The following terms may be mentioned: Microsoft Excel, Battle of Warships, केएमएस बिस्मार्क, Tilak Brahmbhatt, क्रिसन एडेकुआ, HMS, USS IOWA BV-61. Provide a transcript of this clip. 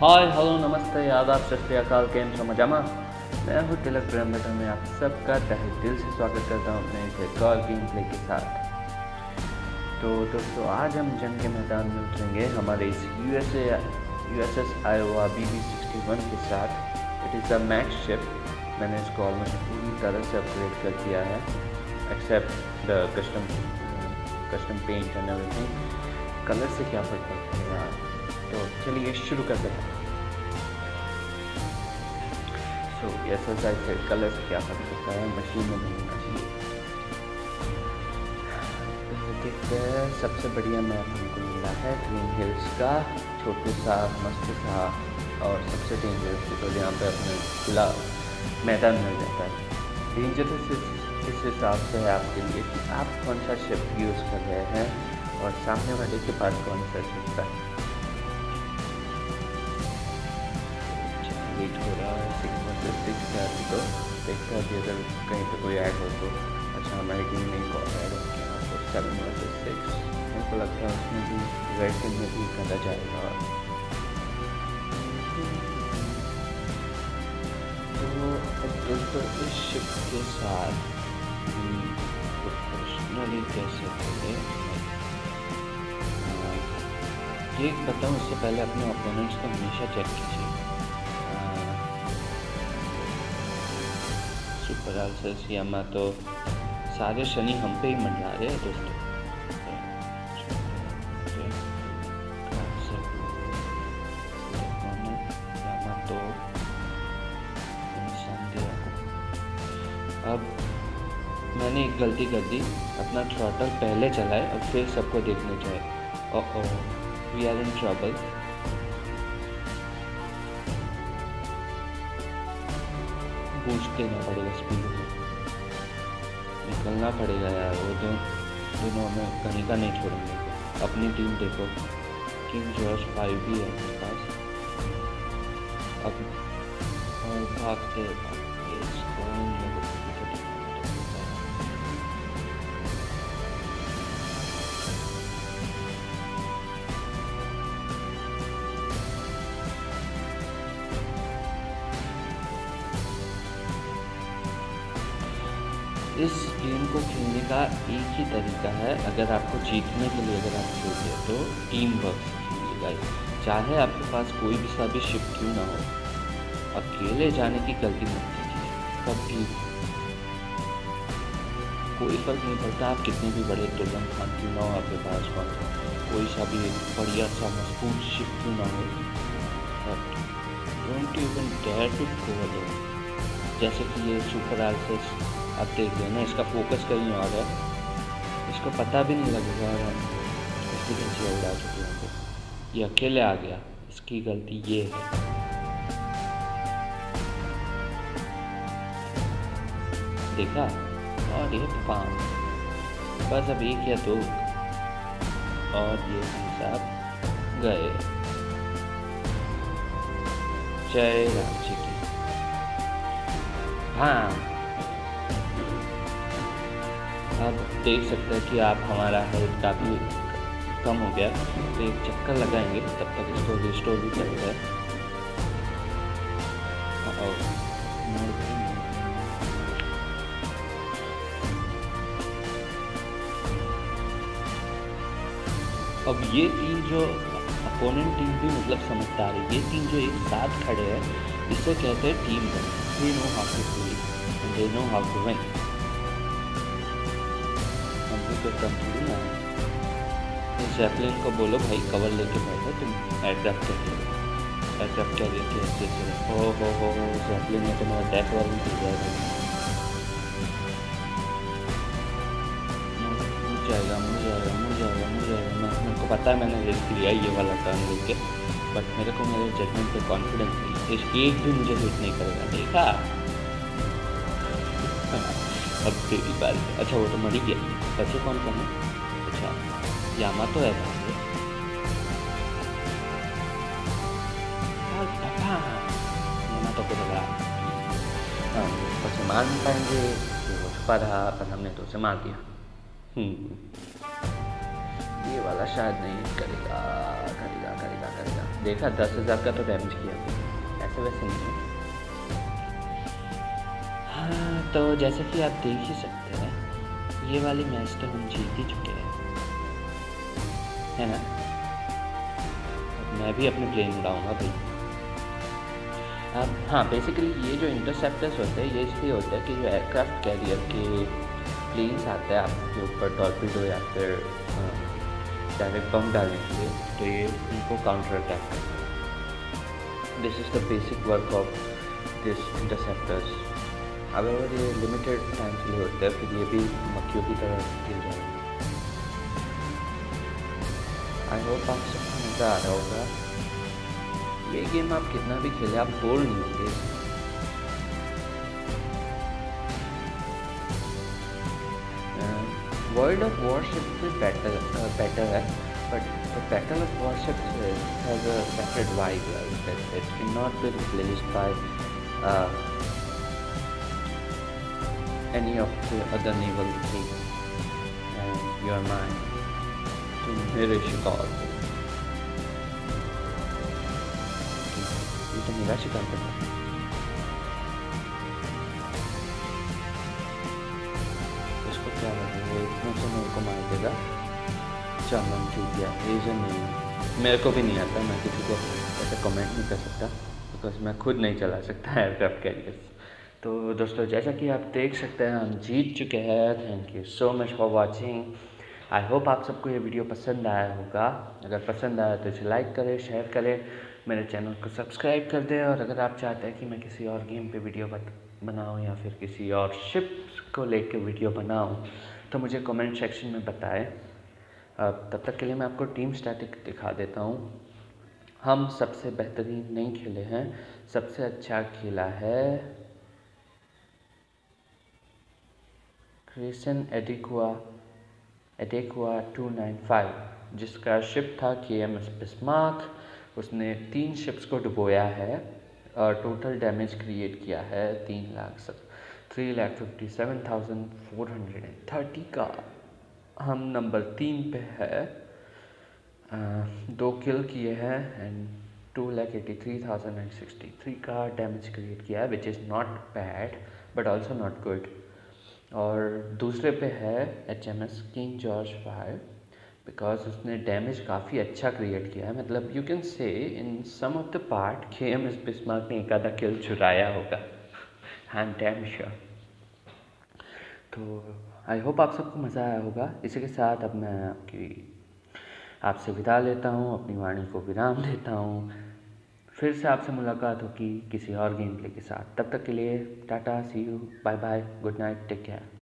Hi hello नमस्ते आदाब सत श्री अकाल केम छो मजामा। मैं हूँ तिलक ब्रह्मभट्ट, में आप सबका तहे दिल से स्वागत करता हूँ अपने एक और गेम प्ले के साथ। तो दोस्तों आज हम जंग के मैदान में उतरेंगे हमारे इस USS IOWA BV-61 के साथ। It is the max ship. मैंने इसको ऑलमोस्ट पूरी तरह से अपग्रेड कर दिया है except the custom paint and everything. Colour से क्या फर्क पड़ता है यार, तो चलिए शुरू करते हैं। So yes S I colour से क्या फर्क पड़ता है मशीन में नहीं चाहिए। देखते हैं सबसे बढ़िया मैप हमको मिला है ग्रीन हिल्स का, छोटू सा मस्त सा और सबसे डेंजरस। तो यहाँ पे अपने खुला मैदान मिल जाता है। डेंजरस इस हिसाब से है आपके लिए कि आप कौन सा शिप यूज़ कर रहे हैं और सामने वाले के पास कौन सा शिप का हो रहा है। 6 वर्सेस 6 है अभी, तो देखते हैं अभी अगर कहीं पे कोई ऐड हो तो। अच्छा हमारी टीम में एक और ऐड हो गया, तो 7 वर्सेस 6 मेरे को लगता है उसमें भी रेड टीम में भी करा जाएगा। तो दोस्तों इस शिप के साथ प्रोफेशनली कैसे करें ये बताऊँ, उससे पहले अपने ओपोनेंट्स को हमेशा चेक कीजिए। सुपराल्सियमा तो सारे शनि हम पे ही मंडरा रहे हैं दोस्तों। अब मैंने एक गलती कर दी, अपना थ्रॉटल पहले चलाए और फिर सबको देखने जाए। Oh we are in trouble. पूछ देना पड़ेगा, स्पीड निकलना पड़ेगा यार। वो दोनों हमें कहीं का नहीं छोड़ेंगे। अपनी टीम देखो, किंग जॉर्ज V भी है अपने पास। अब और भागते इस गेम को खेलने का एक ही तरीका है, अगर आपको जीतने के लिए अगर आप खेलते हैं तो टीम वर्क कीजिएगा। चाहे आपके पास कोई भी साबित शिप क्यों ना हो, अकेले जाने की गलती मत कीजिए कभी। कोई फर्क नहीं पड़ता आप कितने भी बड़े दुल्हन खान क्यों ना हो आपके पास, और कोई सा भी बढ़िया सा मजबूत शिप क्यों ना हो। But don't even dare to go alone. जैसे कि ये सुपर आल्सेस आप देख रहे हैं ना, इसका फोकस कहीं और है, इसको पता भी नहीं लगेगा और हम इसकी गलतियाँ उड़ा चुके हैं। ये अकेले आ गया, इसकी गलती ये है। देखा, और ये पाम बस अब 1 या 2 और ये हिसाब गए। जय राम जी की। हाँ आप देख सकते हैं कि आप हमारा हेल्थ काफ़ी कम हो गया, तो एक चक्कर लगाएंगे तब तक इसको रिस्टोर भी करते हैं। अब ये टीम जो अपोनेंट टीम भी मतलब समझदार है, ये टीम जो एक साथ खड़े हैं इसे कहते हैं team work. They know how to play, they know how to win. Zeppelin को बोलो भाई कवर लेके बैठो, तुम एड्रप्ट कर लेते अच्छे से। हो जैपलिन ने तुम्हारा डेथ वार्निंग दे दिया है। मुझे जाएगा। मेरे को पता है मैंने रिस्क लिया ये वाला टर्न लेके, बट मेरे को मेरे जजमेंट पे कॉन्फिडेंस नहीं। एक भी मुझे हिट नहीं करेगा, देखा। अब तेरी बात। अच्छा वो तो मरी गया, बच्चे कौन कम है। अच्छा यामा तो है यामा तो हाँ उसे मार नहीं पाएंगे, वो छुपा रहा पर हमने तो उसे मार दिया। ये वाला शायद नहीं करेगा। देखा 10,000 का तो डैमेज किया, ऐसे वैसे नहीं। हाँ, तो जैसे कि आप देख ही सकते हैं ये वाली मैच तो हम जीत ही चुके हैं, है ना। मैं भी अपने प्लेन उड़ाऊंगा भाई अब। हाँ, बेसिकली ये जो इंटरसेप्टर्स होते हैं ये इसलिए होता है कि जो एयरक्राफ्ट कैरियर के प्लेन्स आते हैं आपके ऊपर टॉर्पीडो या फिर डायरेक्ट बम डालने के लिए, तो ये उनको काउंटर अटैक करते हैं। This is the basic work of this interceptors. अगर ये लिमिटेड टाइम के लिए होता है फिर ये भी मक्खियों की तरह गिर जाएंगे। आई होप आप सबको मज़ा आ रहा होगा। ये गेम आप कितना भी खेले आप बोर नहीं होंगे। वर्ल्ड ऑफ वॉरशिप्स में बेटर है, but the battle of warships has a separate vibe that it can not be replaced by any of the other naval thing. And your mind to मेरे शिकार, तो मेरा शिकार करना है। इसको क्या करेंगे, इतना तो मेरे को मार देगा। चमन ठीक है, रीजन नहीं मेरे को भी नहीं आता, मैं किसी को ऐसा कमेंट नहीं कर सकता बिकॉज मैं खुद नहीं चला सकता एयरक्राफ्ट कैरियर। तो दोस्तों जैसा कि आप देख सकते हैं हम जीत चुके हैं। Thank you so much for watching. I hope आप सबको ये वीडियो पसंद आया होगा। अगर पसंद आया तो इसे लाइक करें, शेयर करें, मेरे चैनल को सब्सक्राइब कर दें। और अगर आप चाहते हैं कि मैं किसी और गेम पे वीडियो बनाऊं या फिर किसी और शिप्स को लेके वीडियो बनाऊं तो मुझे कमेंट सेक्शन में बताएं। तब तक के लिए मैं आपको टीम स्टैटिक दिखा देता हूं। हम सबसे बेहतरीन नहीं खेले हैं, सबसे अच्छा खेला है क्रिसन एडेकुआ 295, जिसका शिप था केएमएस बिस्मार्क। उसने 3 शिप्स को डुबोया है और टोटल डैमेज क्रिएट किया है 3,57,430 का। हम नंबर 3 पे है, 2 किल किए हैं एंड 2,83,063 का डैमेज क्रिएट किया है, which is not bad but also not good. और दूसरे पे है HMS king George V, because उसने डैमेज काफ़ी अच्छा क्रिएट किया है। मतलब you can say in some of the part KMS Bismarck ने एक आधा किल चुराया होगा, आई एम डैम श्योर। तो आई होप आप सबको मज़ा आया होगा। इसी के साथ अब मैं आपसे विदा लेता हूँ, अपनी वाणी को विराम देता हूँ। फिर से आपसे मुलाकात होगी किसी और गेम प्ले के साथ। तब तक के लिए tata, see you, bye bye, good night, take care.